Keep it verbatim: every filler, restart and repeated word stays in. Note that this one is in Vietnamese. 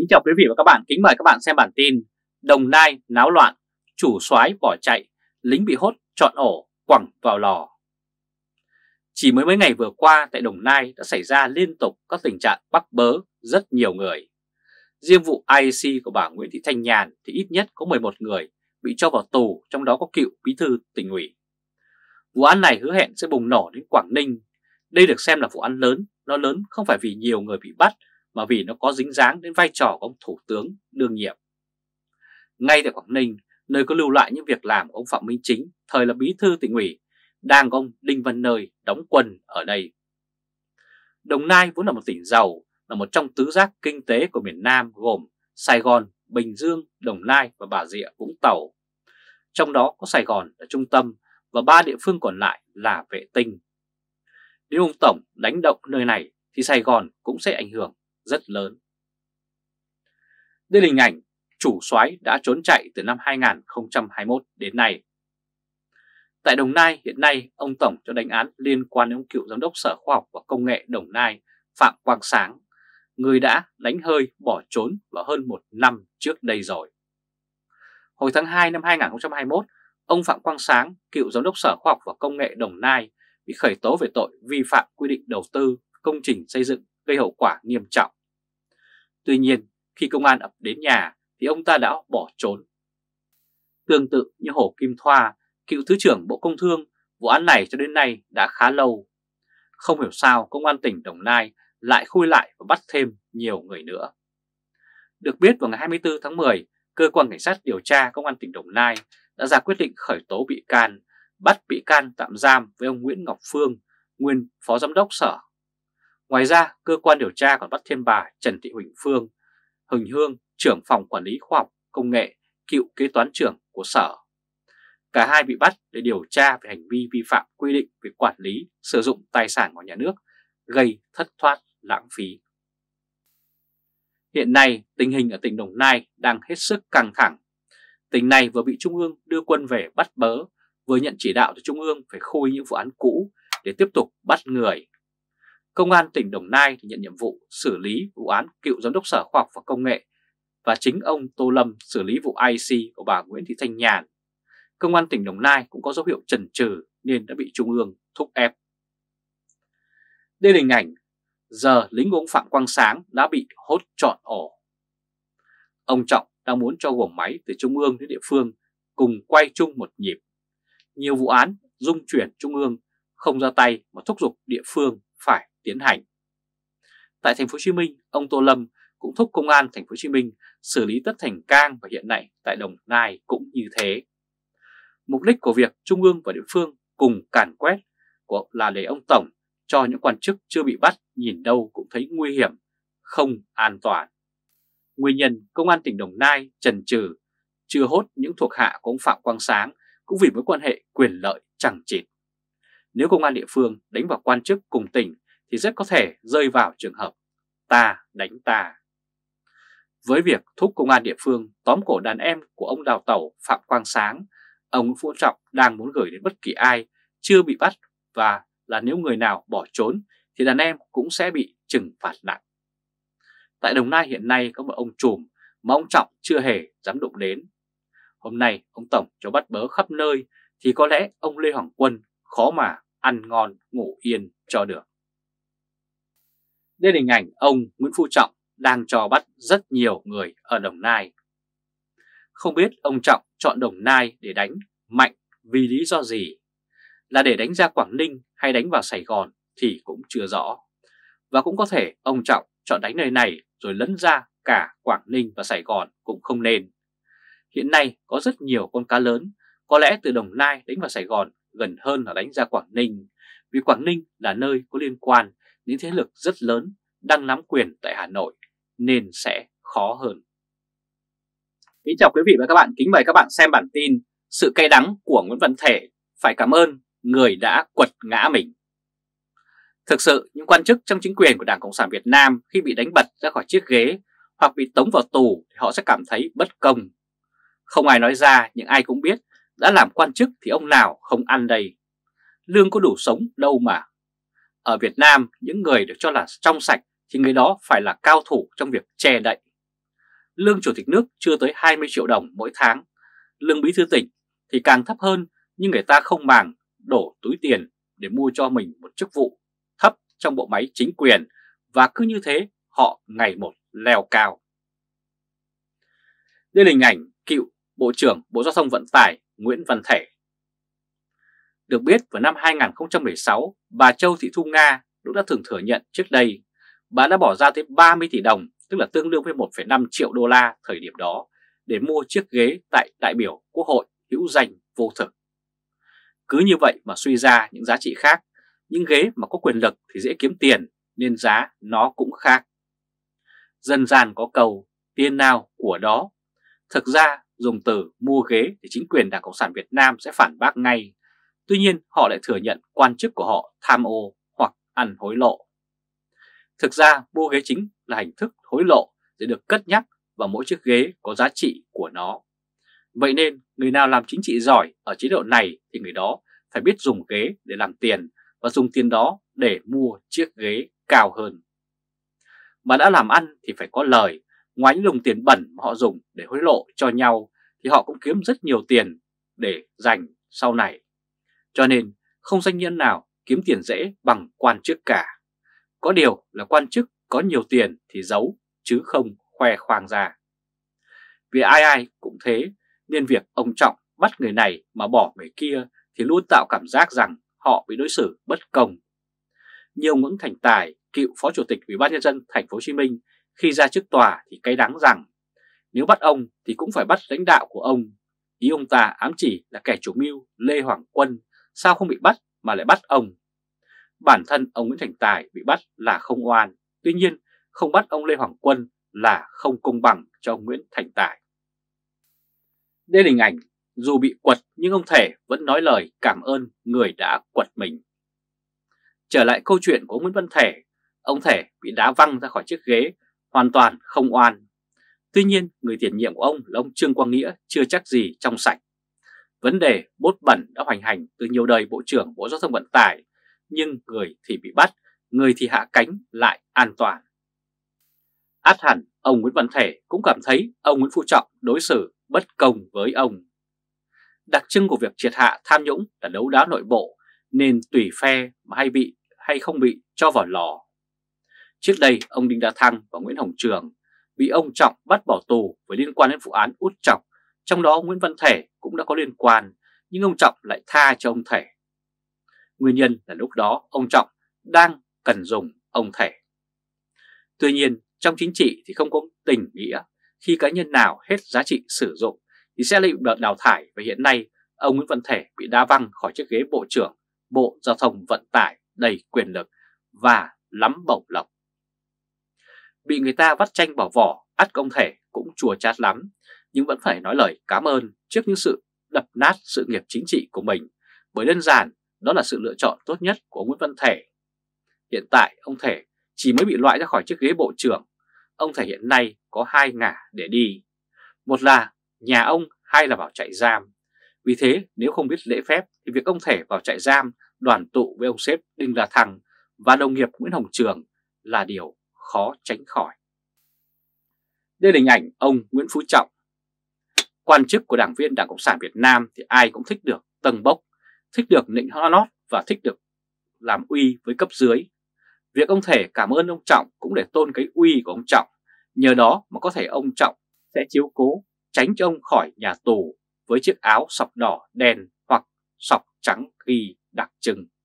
Kính chào quý vị và các bạn, kính mời các bạn xem bản tin Đồng Nai náo loạn, chủ soái bỏ chạy, lính bị hốt trọn ổ, quẳng vào lò. Chỉ mới mấy ngày vừa qua tại Đồng Nai đã xảy ra liên tục các tình trạng bắt bớ rất nhiều người. Riêng vụ i a xê của bà Nguyễn Thị Thanh Nhàn thì ít nhất có mười một người bị cho vào tù, trong đó có cựu bí thư tỉnh ủy. Vụ án này hứa hẹn sẽ bùng nổ đến Quảng Ninh. Đây được xem là vụ án lớn, nó lớn không phải vì nhiều người bị bắt mà vì nó có dính dáng đến vai trò của ông Thủ tướng đương nhiệm. Ngay tại Quảng Ninh, nơi có lưu lại những việc làm của ông Phạm Minh Chính, thời là bí thư tỉnh ủy, đang có ông Đinh Văn Nơi đóng quân ở đây. Đồng Nai vốn là một tỉnh giàu, là một trong tứ giác kinh tế của miền Nam gồm Sài Gòn, Bình Dương, Đồng Nai và Bà Rịa Vũng Tàu. Trong đó có Sài Gòn là trung tâm và ba địa phương còn lại là vệ tinh. Nếu ông Tổng đánh động nơi này thì Sài Gòn cũng sẽ ảnh hưởng rất lớn. Đây là hình ảnh chủ soái đã trốn chạy từ năm hai nghìn không trăm hai mươi mốt đến nay. Tại Đồng Nai hiện nay, ông Tổng cho đánh án liên quan đến ông cựu giám đốc Sở Khoa học và Công nghệ Đồng Nai Phạm Quang Sáng, người đã đánh hơi bỏ trốn vào hơn một năm trước đây rồi. Hồi tháng hai năm hai nghìn không trăm hai mươi mốt, ông Phạm Quang Sáng, cựu giám đốc Sở Khoa học và Công nghệ Đồng Nai, bị khởi tố về tội vi phạm quy định đầu tư công trình xây dựng gây hậu quả nghiêm trọng. Tuy nhiên, khi công an ập đến nhà thì ông ta đã bỏ trốn. Tương tự như Hồ Kim Thoa, cựu Thứ trưởng Bộ Công Thương, vụ án này cho đến nay đã khá lâu. Không hiểu sao công an tỉnh Đồng Nai lại khui lại và bắt thêm nhiều người nữa. Được biết vào ngày hai mươi tư tháng mười, Cơ quan Cảnh sát điều tra Công an tỉnh Đồng Nai đã ra quyết định khởi tố bị can, bắt bị can tạm giam với ông Nguyễn Ngọc Phương, nguyên Phó Giám đốc Sở. Ngoài ra, cơ quan điều tra còn bắt thêm bà Trần Thị Huỳnh Phương, Huỳnh Hương, trưởng phòng quản lý khoa học, công nghệ, cựu kế toán trưởng của Sở. Cả hai bị bắt để điều tra về hành vi vi phạm quy định về quản lý, sử dụng tài sản của nhà nước, gây thất thoát, lãng phí. Hiện nay, tình hình ở tỉnh Đồng Nai đang hết sức căng thẳng. Tỉnh này vừa bị Trung ương đưa quân về bắt bớ, vừa nhận chỉ đạo từ Trung ương phải khui những vụ án cũ để tiếp tục bắt người. Công an tỉnh Đồng Nai thì nhận nhiệm vụ xử lý vụ án cựu giám đốc Sở Khoa học và Công nghệ và chính ông Tô Lâm xử lý vụ i a xê của bà Nguyễn Thị Thanh Nhàn. Công an tỉnh Đồng Nai cũng có dấu hiệu chần chừ nên đã bị Trung ương thúc ép. Đây là hình ảnh giờ lính của ông Phạm Quang Sáng đã bị hốt trọn ổ. Ông Trọng đang muốn cho gồm máy từ Trung ương đến địa phương cùng quay chung một nhịp. Nhiều vụ án dung chuyển Trung ương không ra tay mà thúc giục địa phương phải tiến hành. Tại thành phố Hồ Chí Minh, ông Tô Lâm cũng thúc công an thành phố Hồ Chí Minh xử lý Tất Thành Cang và hiện nay tại Đồng Nai cũng như thế. Mục đích của việc Trung ương và địa phương cùng càn quét là để ông Tổng cho những quan chức chưa bị bắt nhìn đâu cũng thấy nguy hiểm, không an toàn. Nguyên nhân công an tỉnh Đồng Nai chần chừ chưa hốt những thuộc hạ của ông Phạm Quang Sáng cũng vì mối quan hệ quyền lợi chằng chịt. Nếu công an địa phương đánh vào quan chức cùng tỉnh thì rất có thể rơi vào trường hợp ta đánh ta. Với việc thúc công an địa phương tóm cổ đàn em của ông đào tẩu Phạm Quang Sáng, ông Nguyễn Phú Trọng đang muốn gửi đến bất kỳ ai chưa bị bắt và là nếu người nào bỏ trốn thì đàn em cũng sẽ bị trừng phạt nặng. Tại Đồng Nai hiện nay có một ông trùm mà ông Trọng chưa hề dám đụng đến. Hôm nay ông Tổng cho bắt bớ khắp nơi thì có lẽ ông Lê Hoàng Quân khó mà ăn ngon ngủ yên cho được. Đây là hình ảnh ông Nguyễn Phú Trọng đang cho bắt rất nhiều người ở Đồng Nai. Không biết ông Trọng chọn Đồng Nai để đánh mạnh vì lý do gì? Là để đánh ra Quảng Ninh hay đánh vào Sài Gòn thì cũng chưa rõ. Và cũng có thể ông Trọng chọn đánh nơi này rồi lấn ra cả Quảng Ninh và Sài Gòn cũng không nên. Hiện nay có rất nhiều con cá lớn, có lẽ từ Đồng Nai đánh vào Sài Gòn gần hơn là đánh ra Quảng Ninh, vì Quảng Ninh là nơi có liên quan đến thế lực rất lớn đang nắm quyền tại Hà Nội nên sẽ khó hơn. Kính chào quý vị và các bạn, kính mời các bạn xem bản tin Sự cay đắng của Nguyễn Văn Thể phải cảm ơn người đã quật ngã mình. Thực sự những quan chức trong chính quyền của Đảng Cộng sản Việt Nam khi bị đánh bật ra khỏi chiếc ghế hoặc bị tống vào tù thì họ sẽ cảm thấy bất công. Không ai nói ra nhưng ai cũng biết đã làm quan chức thì ông nào không ăn đây. Lương có đủ sống đâu mà. Ở Việt Nam những người được cho là trong sạch thì người đó phải là cao thủ trong việc che đậy. lương chủ tịch nước chưa tới hai mươi triệu đồng mỗi tháng, lương bí thư tỉnh thì càng thấp hơn, nhưng người ta không màng đổ túi tiền để mua cho mình một chức vụ thấp trong bộ máy chính quyền, và cứ như thế họ ngày một leo cao. Đây là hình ảnh cựu Bộ trưởng Bộ Giao thông Vận tải Nguyễn Văn Thể. Được biết vào năm hai nghìn không trăm mười sáu, bà Châu Thị Thu Nga cũng đã từng thừa nhận trước đây bà đã bỏ ra tới ba mươi tỷ đồng, tức là tương đương với một phẩy năm triệu đô la thời điểm đó, để mua chiếc ghế tại đại biểu Quốc hội hữu danh vô thực. Cứ như vậy mà suy ra những giá trị khác, những ghế mà có quyền lực thì dễ kiếm tiền nên giá nó cũng khác. Dân gian có câu tiền nào của đó. Thực ra dùng từ mua ghế thì chính quyền Đảng Cộng sản Việt Nam sẽ phản bác ngay. Tuy nhiên họ lại thừa nhận quan chức của họ tham ô hoặc ăn hối lộ. Thực ra mua ghế chính là hình thức hối lộ để được cất nhắc, và mỗi chiếc ghế có giá trị của nó. Vậy nên người nào làm chính trị giỏi ở chế độ này thì người đó phải biết dùng ghế để làm tiền, và dùng tiền đó để mua chiếc ghế cao hơn. Mà đã làm ăn thì phải có lời. Ngoài những đồng tiền bẩn mà họ dùng để hối lộ cho nhau thì họ cũng kiếm rất nhiều tiền để dành sau này. Cho nên không doanh nhân nào kiếm tiền dễ bằng quan chức cả. Có điều là quan chức có nhiều tiền thì giấu chứ không khoe khoang ra. Vì ai ai cũng thế nên việc ông Trọng bắt người này mà bỏ người kia thì luôn tạo cảm giác rằng họ bị đối xử bất công. Nhiều Nguyễn Thành Tài, cựu Phó Chủ tịch Ủy ban nhân dân Thành phố Hồ Chí Minh, khi ra trước tòa thì cay đắng rằng nếu bắt ông thì cũng phải bắt lãnh đạo của ông. Ý ông ta ám chỉ là kẻ chủ mưu Lê Hoàng Quân sao không bị bắt mà lại bắt ông. Bản thân ông Nguyễn Thành Tài bị bắt là không oan, tuy nhiên không bắt ông Lê Hoàng Quân là không công bằng cho ông Nguyễn Thành Tài. Đây là hình ảnh dù bị quật nhưng ông Thể vẫn nói lời cảm ơn người đã quật mình. Trở lại câu chuyện của Nguyễn Văn Thể, ông Thể bị đá văng ra khỏi chiếc ghế hoàn toàn không oan. Tuy nhiên người tiền nhiệm của ông là ông Trương Quang Nghĩa chưa chắc gì trong sạch. Vấn đề bốt bẩn đã hoành hành từ nhiều đời Bộ trưởng Bộ Giao thông Vận tải, nhưng người thì bị bắt, người thì hạ cánh lại an toàn. Át hẳn ông Nguyễn Văn Thể cũng cảm thấy ông Nguyễn Phú Trọng đối xử bất công với ông. Đặc trưng của việc triệt hạ tham nhũng là đấu đá nội bộ, nên tùy phe mà hay bị hay không bị cho vào lò. Trước đây ông Đinh La Thăng và Nguyễn Hồng Trường bị ông Trọng bắt bỏ tù với liên quan đến vụ án út chọc, trong đó Nguyễn Văn Thể cũng đã có liên quan, nhưng ông Trọng lại tha cho ông Thể. Nguyên nhân là lúc đó ông Trọng đang cần dùng ông Thể. Tuy nhiên trong chính trị thì không có tình nghĩa, khi cá nhân nào hết giá trị sử dụng thì sẽ bị đào thải, và hiện nay ông Nguyễn Văn Thể bị đá văng khỏi chiếc ghế Bộ trưởng Bộ Giao thông Vận tải đầy quyền lực và lắm bổng lộc. Bị người ta vắt chanh bỏ vỏ, ắt ông Thể cũng chùa chát lắm, nhưng vẫn phải nói lời cảm ơn trước những sự đập nát sự nghiệp chính trị của mình, bởi đơn giản đó là sự lựa chọn tốt nhất của Nguyễn Văn Thể. Hiện tại ông Thể chỉ mới bị loại ra khỏi chiếc ghế Bộ trưởng. Ông Thể hiện nay có hai ngả để đi. Một là nhà ông, hai là vào trại giam. Vì thế nếu không biết lễ phép thì việc ông Thể vào trại giam đoàn tụ với ông sếp Đinh La Thăng và đồng nghiệp Nguyễn Hồng Trường là điều khó tránh khỏi. Đây là hình ảnh ông Nguyễn Phú Trọng. Quan chức của đảng viên Đảng Cộng sản Việt Nam thì ai cũng thích được tâng bốc, thích được nịnh hót và thích được làm uy với cấp dưới. Việc ông Thể cảm ơn ông Trọng cũng để tôn cái uy của ông Trọng, nhờ đó mà có thể ông Trọng sẽ chiếu cố tránh cho ông khỏi nhà tù với chiếc áo sọc đỏ đen hoặc sọc trắng ghi đặc trưng.